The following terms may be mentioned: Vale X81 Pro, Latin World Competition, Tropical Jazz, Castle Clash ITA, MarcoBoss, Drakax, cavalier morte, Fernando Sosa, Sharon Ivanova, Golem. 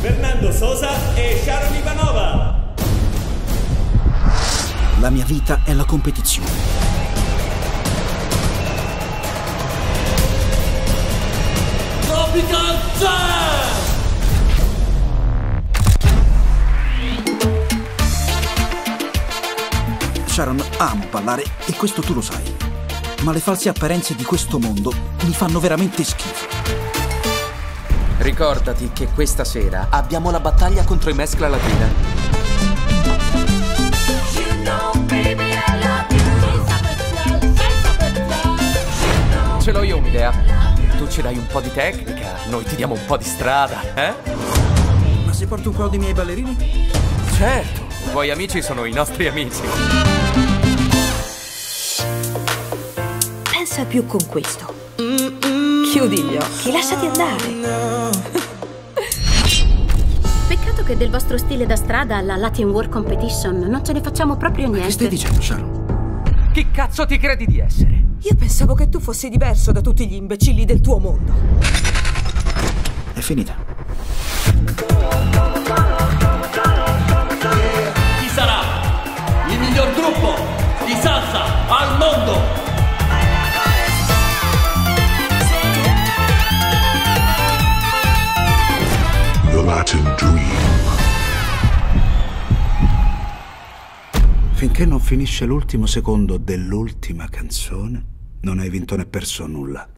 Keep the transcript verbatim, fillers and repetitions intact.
Fernando Sosa e Sharon Ivanova. La mia vita è la competizione. Tropical Jazz! Sharon, amo ballare e questo tu lo sai, ma le false apparenze di questo mondo mi fanno veramente schifo. Ricordati che questa sera abbiamo la battaglia contro i mescla latina. Ce l'ho io un'idea. Tu ci dai un po' di tecnica, noi ti diamo un po' di strada, eh? Ma se porto un po' dei miei ballerini? Certo, i tuoi amici sono i nostri amici. Pensa più con questo. Chiudi gli occhi, lasciati andare. Peccato che del vostro stile da strada alla Latin World Competition non ce ne facciamo proprio niente. Ma che stai dicendo, Sharon? Chi cazzo ti credi di essere? Io pensavo che tu fossi diverso da tutti gli imbecilli del tuo mondo. È finita. Chi sarà il miglior gruppo di salsa al mondo? Finché non finisce l'ultimo secondo dell'ultima canzone, non hai vinto né perso nulla.